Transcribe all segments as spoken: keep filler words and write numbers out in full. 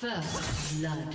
First blood.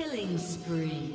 Killing spree.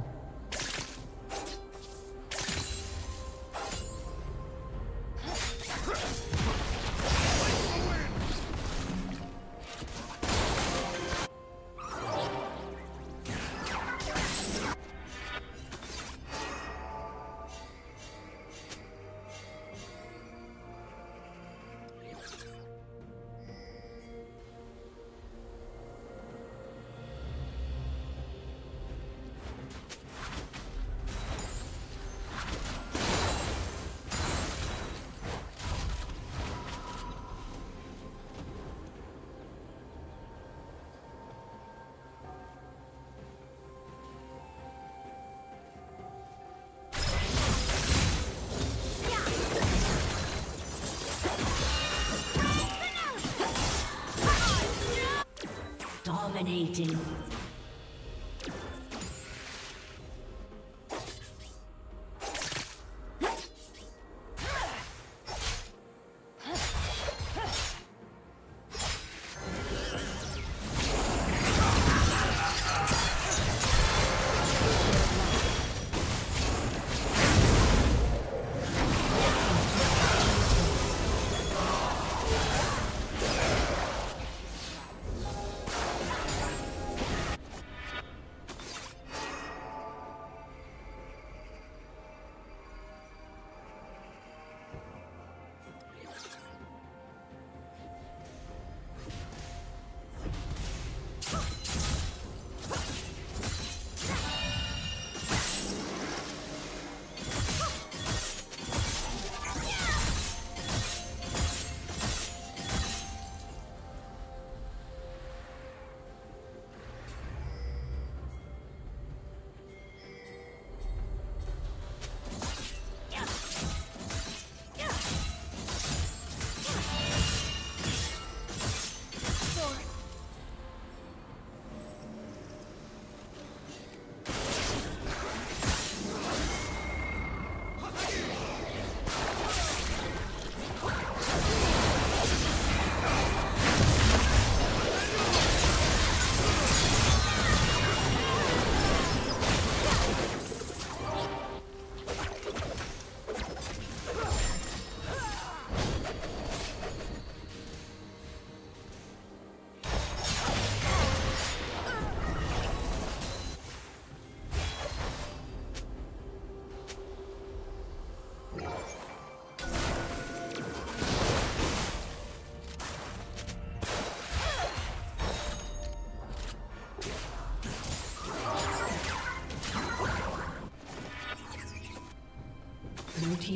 Dominating.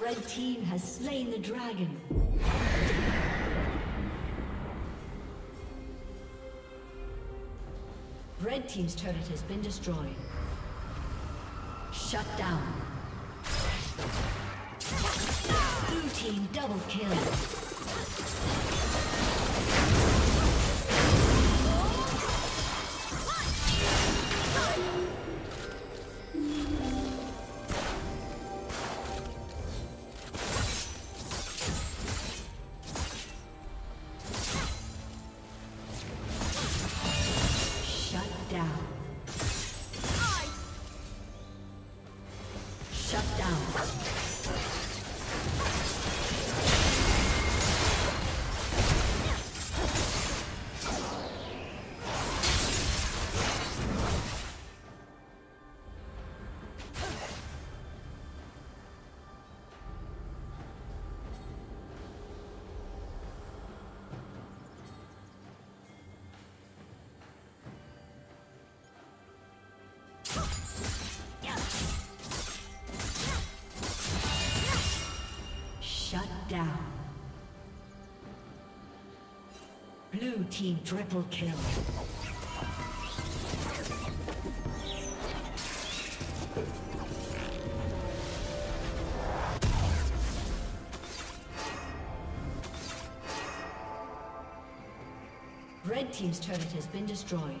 Red team has slain the dragon. Red team's turret has been destroyed. Shut down. Blue team double kill. Down. Blue team triple kill. Red team's turret has been destroyed.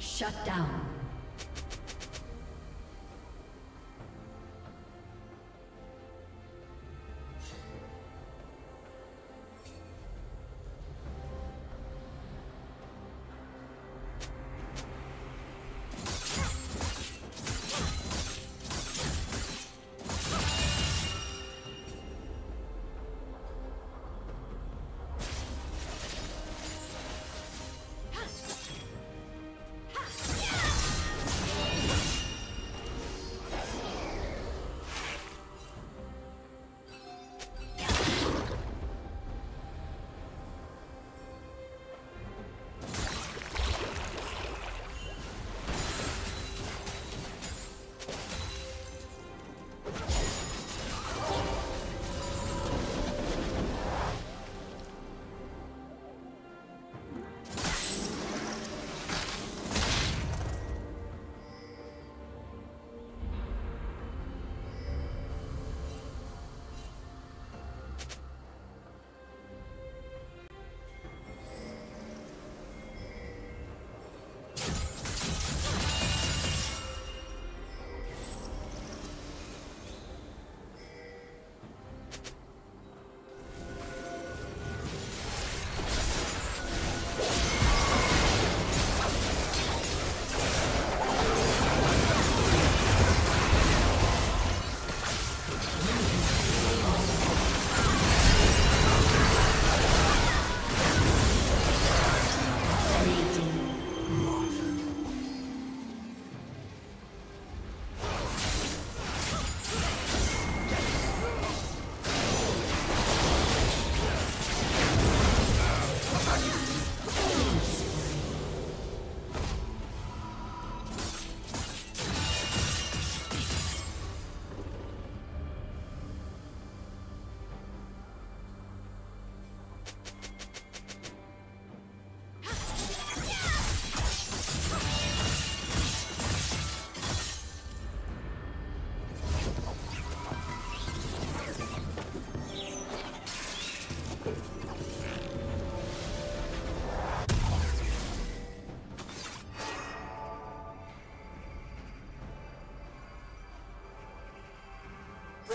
Shut down.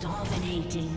Dominating.